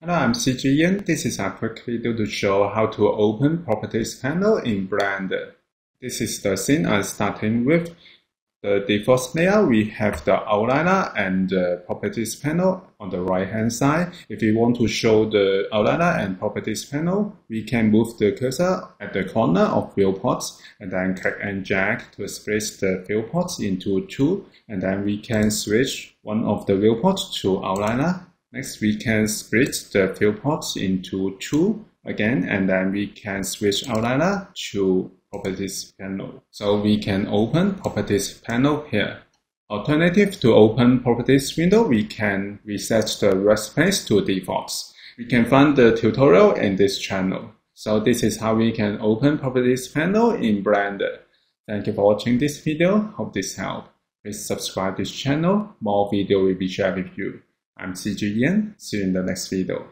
Hello, I'm CGian. This is a quick video to show how to open Properties panel in Blender. This is the scene I'm starting with. The default layer, we have the outliner and the Properties panel on the right hand side. If we want to show the outliner and Properties panel, we can move the cursor at the corner of viewports and then click and drag to split the viewports into two, and then we can switch one of the viewports to outliner. Next, we can split the viewports into two again, and then we can switch outliner to Properties panel. So we can open Properties panel here. Alternative to open Properties window, we can reset the workspace to defaults. We can find the tutorial in this channel. So this is how we can open Properties panel in Blender. Thank you for watching this video. Hope this helped. Please subscribe this channel. More video will be shared with you. I'm CGian. See you in the next video.